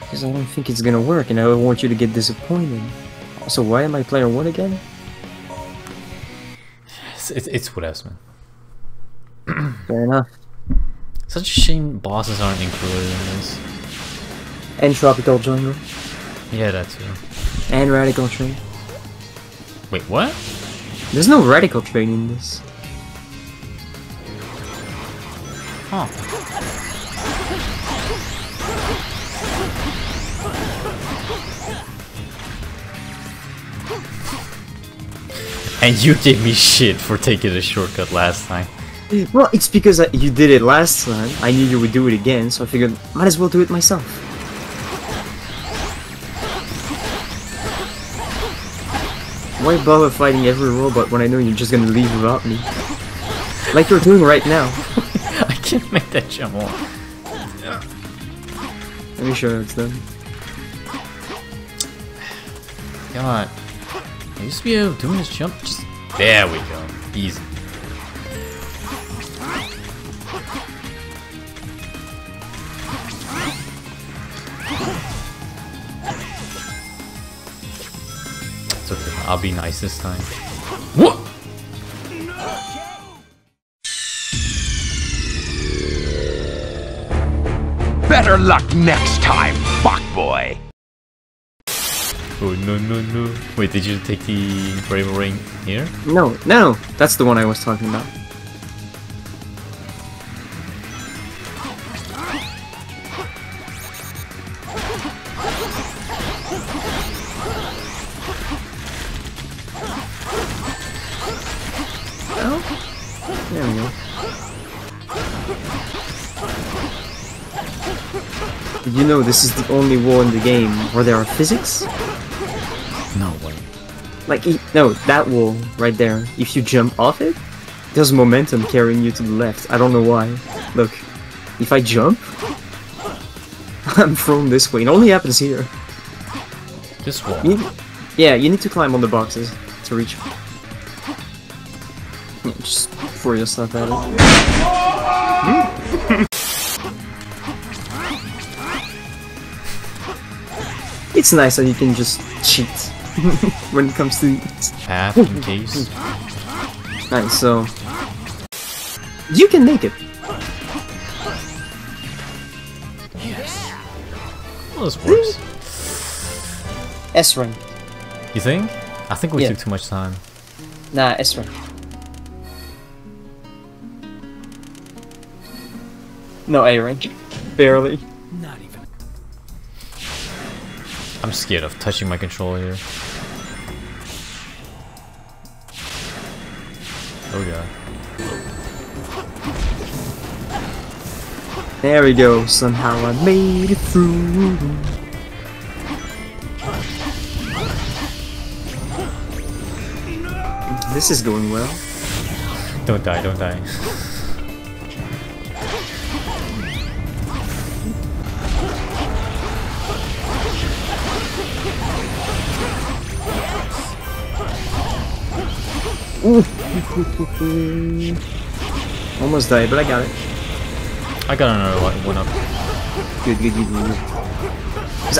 Because I don't think it's gonna work and I don't want you to get disappointed. Also, why am I player 1 again? It's what else, man. Fair enough. Such a shame bosses aren't included in this. And Tropical Jungle. Yeah, that too. And Radical Train. Wait, what? There's no Radical Train in this. Huh. And you gave me shit for taking a shortcut last time. Well, it's because you did it last time. I knew you would do it again, so I figured might as well do it myself. Why bother fighting every robot when I know you're just gonna leave without me? Like you're doing right now. I can't make that jump off. Yeah. Let me show you how it's done. God. I used to be able to do this jump. Just there we go. Easy. It's okay. I'll be nice this time. What? Better luck next time, fuck boy. Oh no no no! Wait, did you take the Brave Ring here? No, no, that's the one I was talking about. Oh, there we go. Did you know this is the only wall in the game where there are physics? No way. Like, no, that wall right there, if you jump off it, there's momentum carrying you to the left. I don't know why. Look, if I jump, I'm thrown this way. It only happens here. This wall? Yeah, you need to climb on the boxes to reach. Yeah, just throw yourself at it. It's nice that you can just cheat. When it comes to half in case. Alright, so you can make it. Yes. Well, this works. S rank. You think? I think we took too much time. Nah, S rank. No, A rank. Barely. Not even. I'm scared of touching my controller here. Oh god. There we go, somehow I made it through. This is going well. Don't die, don't die. Almost died, but I got it. I got another one up. Good, good, good, good. Because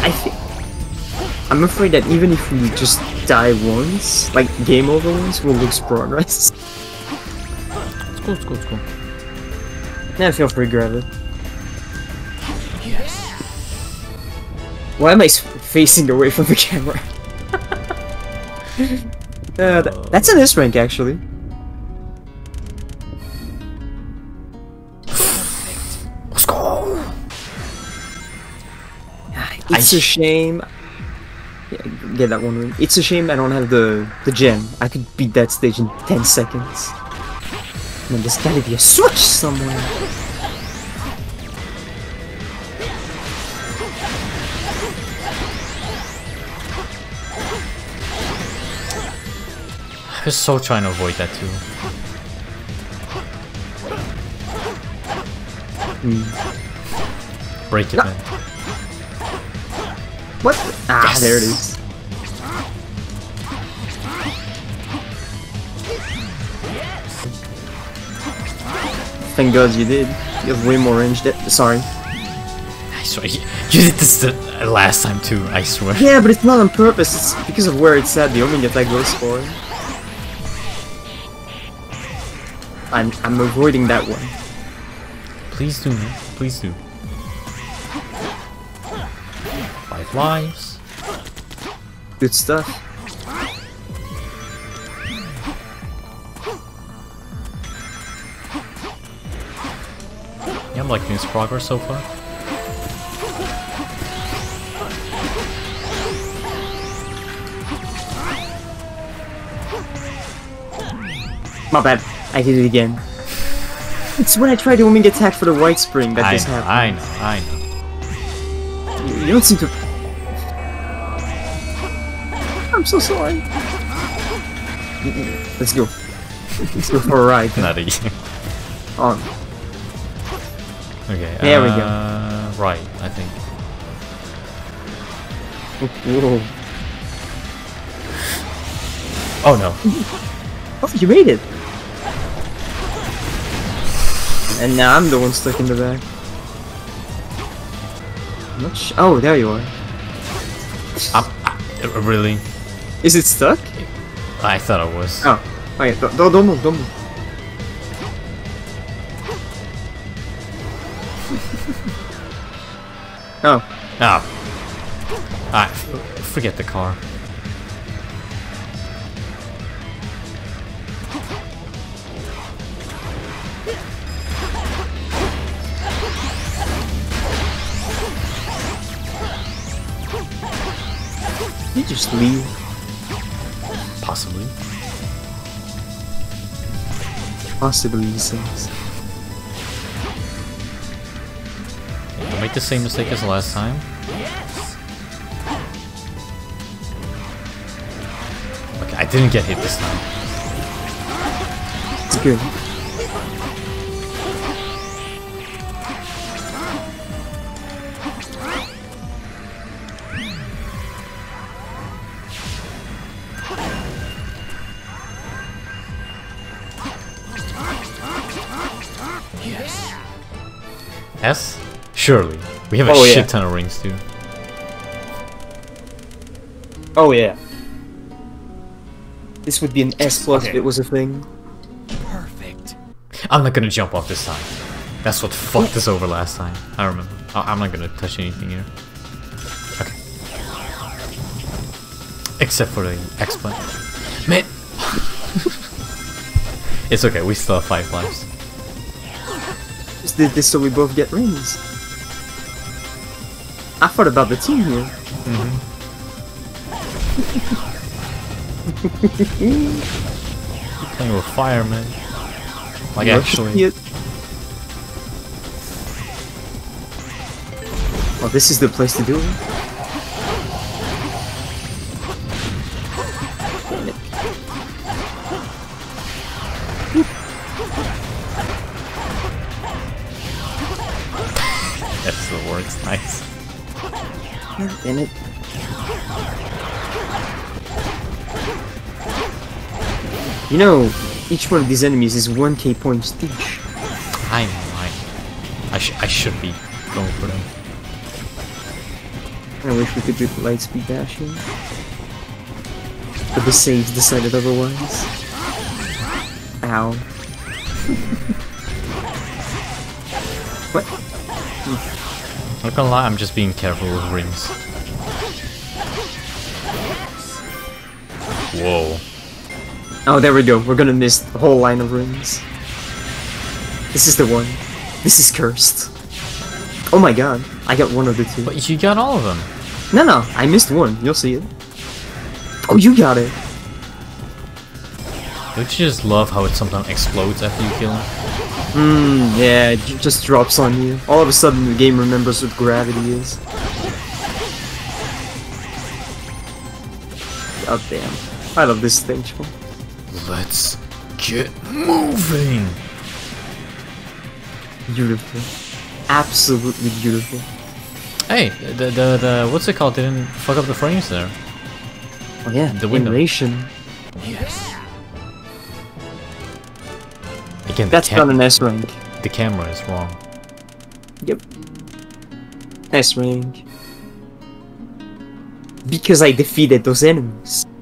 I'm afraid that even if we just die once, like game over once, we'll lose progress. It's cool, it's cool, it's cool. Now feel free to grab it. Yes. Why am I facing away from the camera? That's an S rank actually. Let's go. It's a shame. Yeah, get that one ring. It's a shame I don't have the gem. I could beat that stage in 10 seconds. Man, there's gotta be a switch somewhere. I'm so trying to avoid that too. Mm. Break it, no. Man. What? Ah, yes. There it is. Thank God you did. You have way more range. Sorry. Sorry. You did this the last time too, I swear. Yeah, but it's not on purpose, it's because of where it's at, the only attack goes for. I'm avoiding that one. Please do, man. Please do. 5 lives. Good stuff. Yeah, I'm liking his progress so far. My bad. I did it again. It's when I try the wing attack for the white spring that this happens. I know. You don't seem to... I'm so sorry. Let's go. Let's go for a ride. Not again. On. Okay, there we go. Right, I think. Whoa. Oh no. Oh, you made it! And now I'm the one stuck in the back. Oh, there you are. Really? Is it stuck? I thought it was. Oh, okay. Don't move, don't move. Oh. Oh. Alright, forget the car. Did you just leave? Possibly. Possibly, he says. Don't make the same mistake as the last time. Okay, I didn't get hit this time. It's good. Yes? Surely. We have a shit ton of rings too. Oh yeah. This would be an S+ if it was a thing. Perfect. I'm not gonna jump off this time. That's what fucked us over last time. I remember. I'm not gonna touch anything here. Okay. Except for the X-Plan. Man! It's okay, we still have 5 lives. Just did this so we both get rings. I thought about the team here. Mm-hmm. Playing with fire, man. Like, actually. Oh, this is the place to do it. Nice. In it. You know, each one of these enemies is 1k points each. I know, I should be going for them. I wish we could do the light speed dashing, but the saves decided otherwise. Ow. What? I'm not gonna lie, I'm just being careful with rings. Whoa. Oh, there we go. We're gonna miss the whole line of rings. This is the one. This is cursed. Oh my god. I got one of the two. But you got all of them. No, no. I missed one. You'll see it. Oh, you got it. Don't you just love how it sometimes explodes after you kill him? Yeah, it just drops on you. All of a sudden the game remembers what gravity is. God damn. I love this thing, Joel. Let's get moving! Beautiful. Absolutely beautiful. Hey, the what's it called? They didn't fuck up the frames there. Oh yeah, the window. Yes. Again, that's not an S rank. The camera is wrong. Yep. S rank. because I defeated those enemies.